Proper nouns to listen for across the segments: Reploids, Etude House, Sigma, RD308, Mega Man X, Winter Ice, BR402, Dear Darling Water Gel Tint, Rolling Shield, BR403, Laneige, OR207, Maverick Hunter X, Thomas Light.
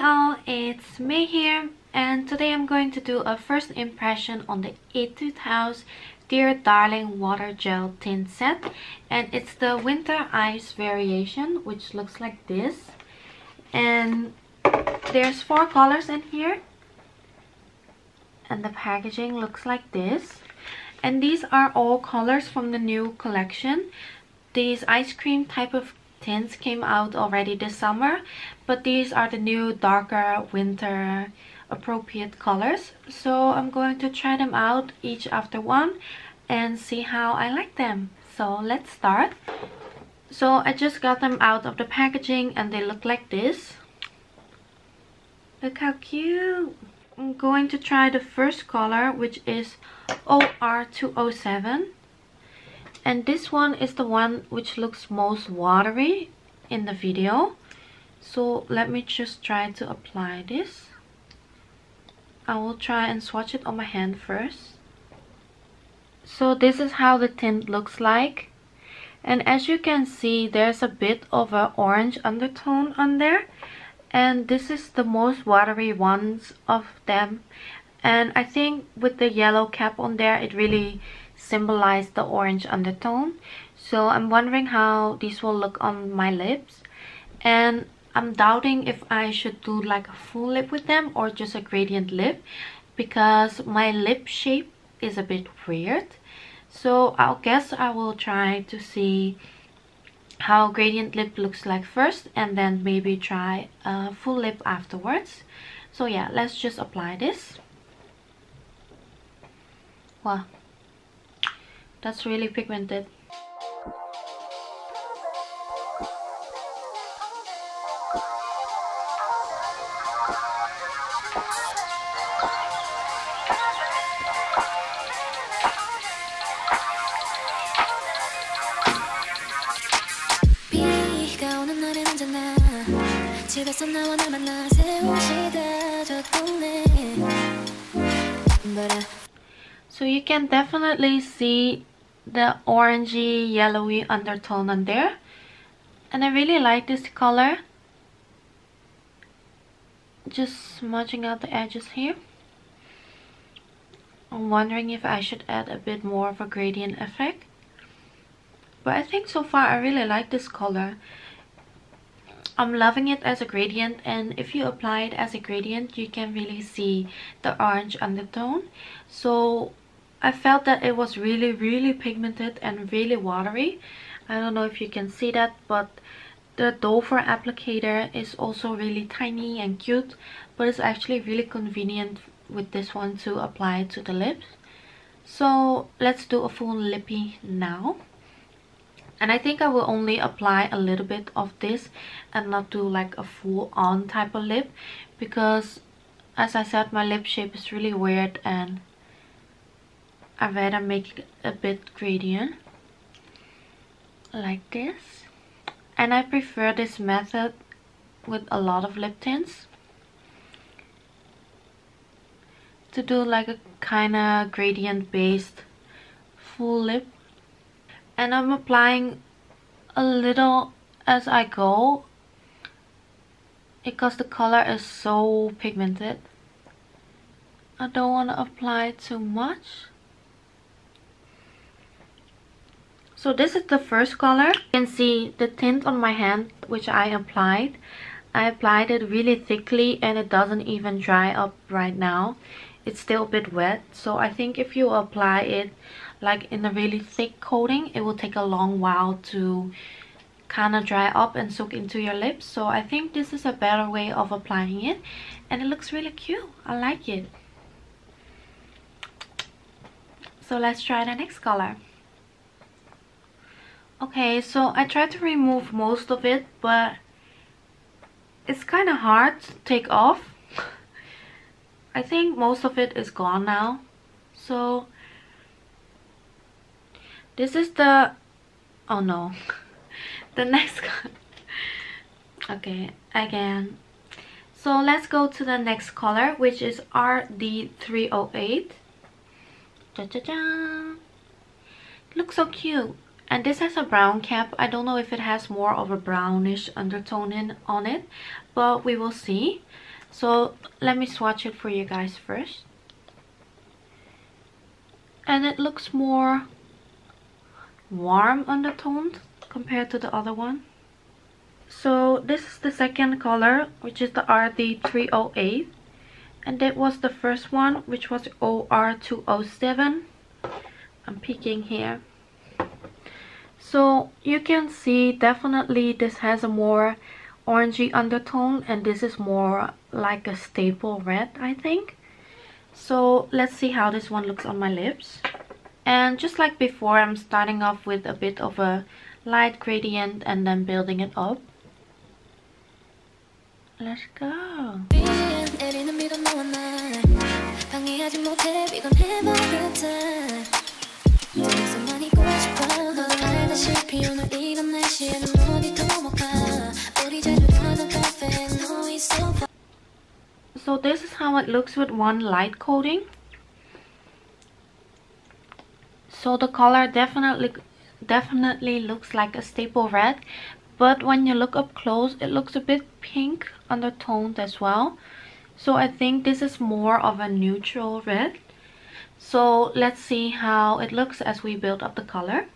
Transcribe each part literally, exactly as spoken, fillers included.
Hey all, it's May here, and today I'm going to do a first impression on the Etude House Dear Darling Water Gel Tint set, and it's the Winter Ice variation, which looks like this. And there's four colors in here, and the packaging looks like this. And these are all colors from the new collection. These ice cream type of tints came out already this summer, but these are the new darker winter appropriate colors, so I'm going to try them out each after one and see how I like them. So let's start. So I just got them out of the packaging and they look like this. Look how cute. I'm going to try the first color, which is O R two oh seven. And this one is the one which looks most watery in the video. So let me just try to apply this. I will try and swatch it on my hand first. So this is how the tint looks like. And as you can see, there's a bit of an orange undertone on there. And this is the most watery ones of them. And I think with the yellow cap on there, it really symbolize the orange undertone. So I'm wondering how these will look on my lips, and I'm doubting if I should do like a full lip with them or just a gradient lip, because my lip shape is a bit weird. So I guess I will try to see how gradient lip looks like first, and then maybe try a full lip afterwards. So yeah, let's just apply this. Wow, that's really pigmented. So you can definitely see the orangey yellowy undertone on there, and I really like this color. Just smudging out the edges here. I'm wondering if I should add a bit more of a gradient effect, but I think so far I really like this color. I'm loving it as a gradient, and if you apply it as a gradient, you can really see the orange undertone. So I felt that it was really really pigmented and really watery. I don't know if you can see that, but the dofer applicator is also really tiny and cute, but it's actually really convenient with this one to apply to the lips. So let's do a full lippy now, and I think I will only apply a little bit of this and not do like a full on type of lip, because as I said, my lip shape is really weird and I'd rather make it a bit gradient like this. And I prefer this method with a lot of lip tints, to do like a kind of gradient based full lip. And I'm applying a little as I go, because the color is so pigmented. I don't want to apply too much. So this is the first color. You can see the tint on my hand which I applied. I applied it really thickly and it doesn't even dry up right now. It's still a bit wet, so I think if you apply it like in a really thick coating, it will take a long while to kind of dry up and soak into your lips. So I think this is a better way of applying it, and it looks really cute. I like it. So let's try the next color. Okay, so I tried to remove most of it, but it's kind of hard to take off. I think most of it is gone now. So this is the... oh no. The next color. Okay, again. So let's go to the next color, which is R D three oh eight. Ja-ja-ja. Looks so cute. And this has a brown cap. I don't know if it has more of a brownish undertone in on it, but we will see. So let me swatch it for you guys first. And it looks more warm on the tone compared to the other one. So this is the second color, which is the R D three oh eight, and that was the first one, which was O R two oh seven. I'm peeking here. So you can see definitely this has a more orangey undertone, and this is more like a staple red, I think. So let's see how this one looks on my lips. And just like before, I'm starting off with a bit of a light gradient and then building it up. Let's go. So this is how it looks with one light coating. So the color definitely definitely looks like a staple red, but when you look up close, it looks a bit pink undertoned as well. So I think this is more of a neutral red. So let's see how it looks as we build up the color.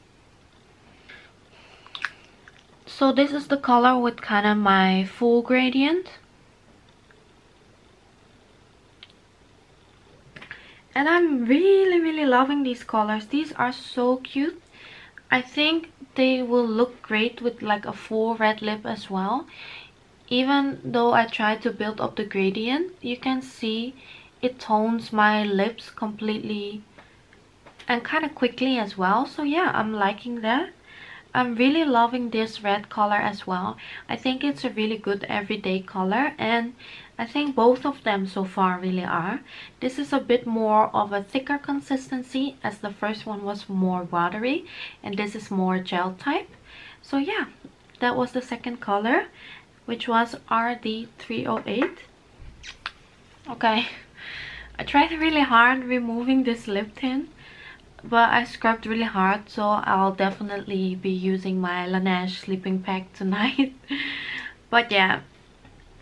So this is the color with kind of my full gradient. And I'm really really loving these colors. These are so cute. I think they will look great with like a full red lip as well. Even though I try to build up the gradient, you can see it tones my lips completely and kind of quickly as well. So yeah, I'm liking that. I'm really loving this red color as well. I think it's a really good everyday color, and I think both of them so far really are. This is a bit more of a thicker consistency, as the first one was more watery and this is more gel type. So yeah, that was the second color, which was R D three oh eight. Okay, I tried really hard removing this lip tint, but I scrubbed really hard, so I'll definitely be using my Laneige sleeping pack tonight. But yeah,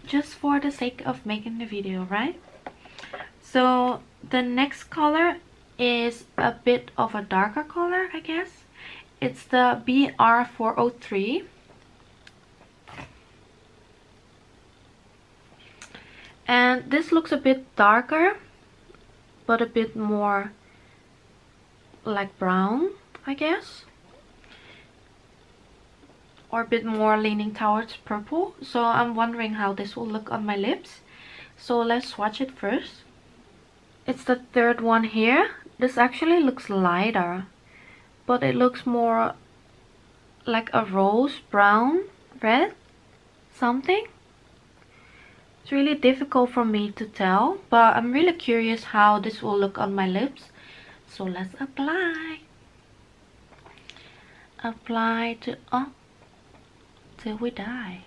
just for the sake of making the video, right? So the next color is a bit of a darker color, I guess. It's the B R four oh three. And this looks a bit darker, but a bit more like brown, I guess. Or a bit more leaning towards purple. So I'm wondering how this will look on my lips. So let's swatch it first. It's the third one here. This actually looks lighter, but it looks more like a rose brown red something. It's really difficult for me to tell, but I'm really curious how this will look on my lips. So let's apply. Apply to up till we die.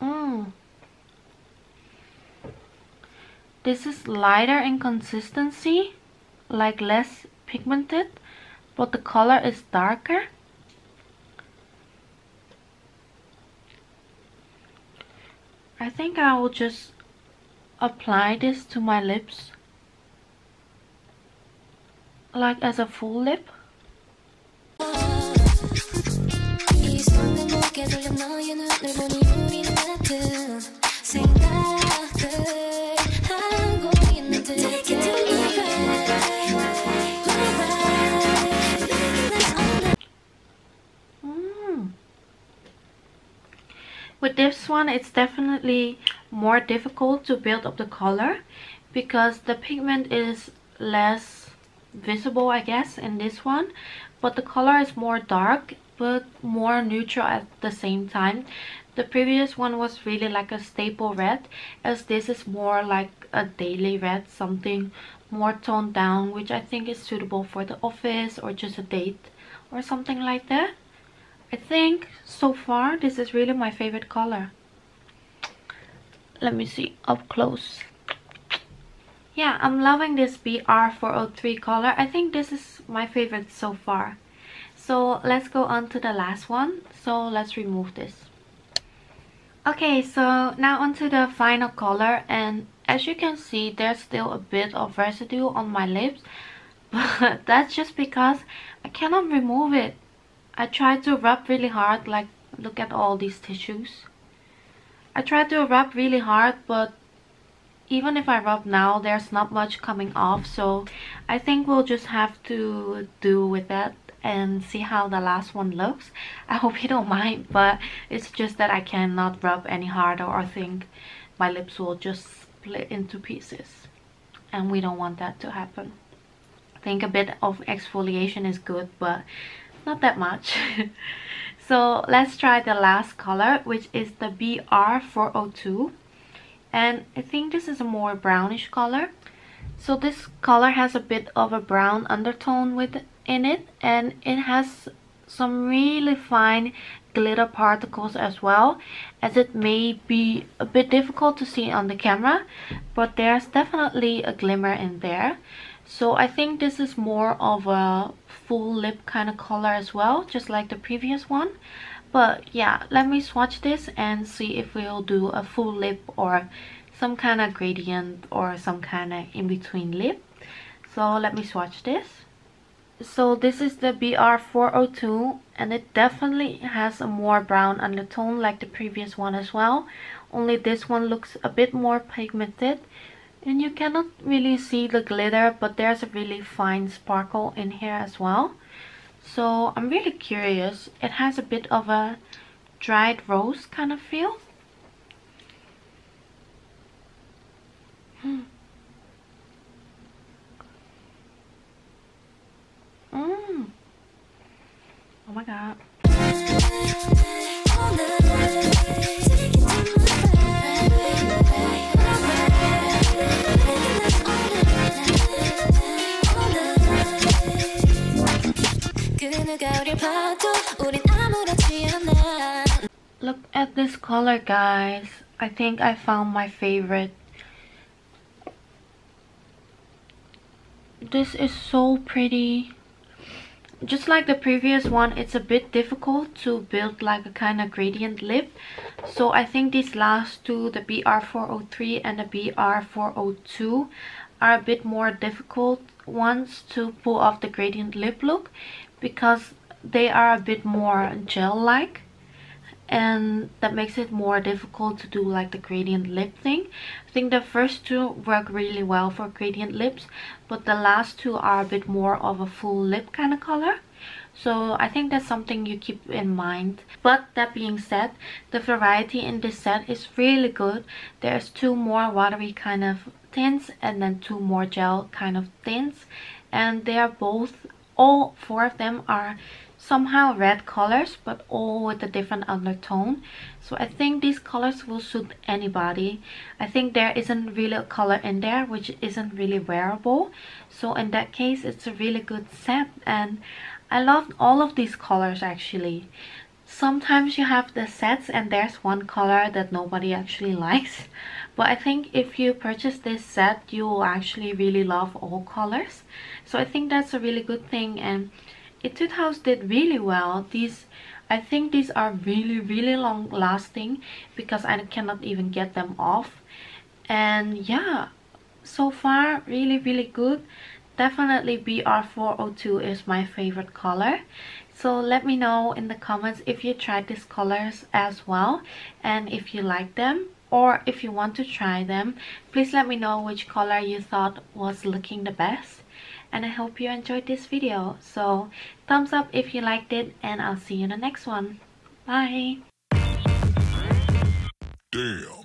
Mm. This is lighter in consistency, like less pigmented, but the color is darker. I think I will just apply this to my lips, like as a full lip. Mm. With this one, it's definitely more difficult to build up the color because the pigment is less visible, I guess, in this one, but the color is more dark but more neutral at the same time. The previous one was really like a staple red, as this is more like a daily red, something more toned down, which I think is suitable for the office or just a date or something like that. I think so far this is really my favorite color. Let me see up close. Yeah, I'm loving this B R four oh three color. I think this is my favorite so far. So let's go on to the last one. So let's remove this. Okay, so now onto the final color, and as you can see there's still a bit of residue on my lips, but that's just because I cannot remove it. I tried to rub really hard, like look at all these tissues. I tried to rub really hard, but even if I rub now, there's not much coming off, so I think we'll just have to do with that and see how the last one looks. I hope you don't mind, but it's just that I cannot rub any harder or I think my lips will just split into pieces, and we don't want that to happen. I think a bit of exfoliation is good, but not that much. So let's try the last color, which is the B R four oh two, and I think this is a more brownish color. So this color has a bit of a brown undertone with in it, and it has some really fine glitter particles as well, as it may be a bit difficult to see on the camera, but there's definitely a glimmer in there. So I think this is more of a full lip kind of color as well, just like the previous one. But yeah, let me swatch this and see if we'll do a full lip or some kind of gradient or some kind of in-between lip. So let me swatch this. So this is the B R four oh two, and it definitely has a more brown undertone like the previous one as well, only this one looks a bit more pigmented, and you cannot really see the glitter, but there's a really fine sparkle in here as well. So I'm really curious. It has a bit of a dried rose kind of feel. Hmm. Mm. Oh my god. Look at this color, guys. I think I found my favorite. This is so pretty. Just like the previous one, it's a bit difficult to build like a kind of gradient lip, so I think these last two, the B R four oh three and the B R four oh two, are a bit more difficult ones to pull off the gradient lip look, because they are a bit more gel-like, and that makes it more difficult to do like the gradient lip thing. I think the first two work really well for gradient lips, but the last two are a bit more of a full lip kind of color. So I think that's something you keep in mind. But that being said, the variety in this set is really good. There's two more watery kind of tints and then two more gel kind of tints, and they are both, all four of them are somehow red colors, but all with a different undertone. So I think these colors will suit anybody. I think there isn't really a color in there which isn't really wearable, so in that case it's a really good set, and I loved all of these colors actually. Sometimes you have the sets and there's one color that nobody actually likes, but I think if you purchase this set you will actually really love all colors. So I think that's a really good thing, and Etude House did really well. These, I think these are really really long lasting, because I cannot even get them off. And yeah, so far really really good. Definitely B R four oh two is my favorite color. So let me know in the comments if you tried these colors as well, and if you like them, or if you want to try them. Please let me know which color you thought was looking the best. And I hope you enjoyed this video. So thumbs up if you liked it, and I'll see you in the next one. Bye! Damn.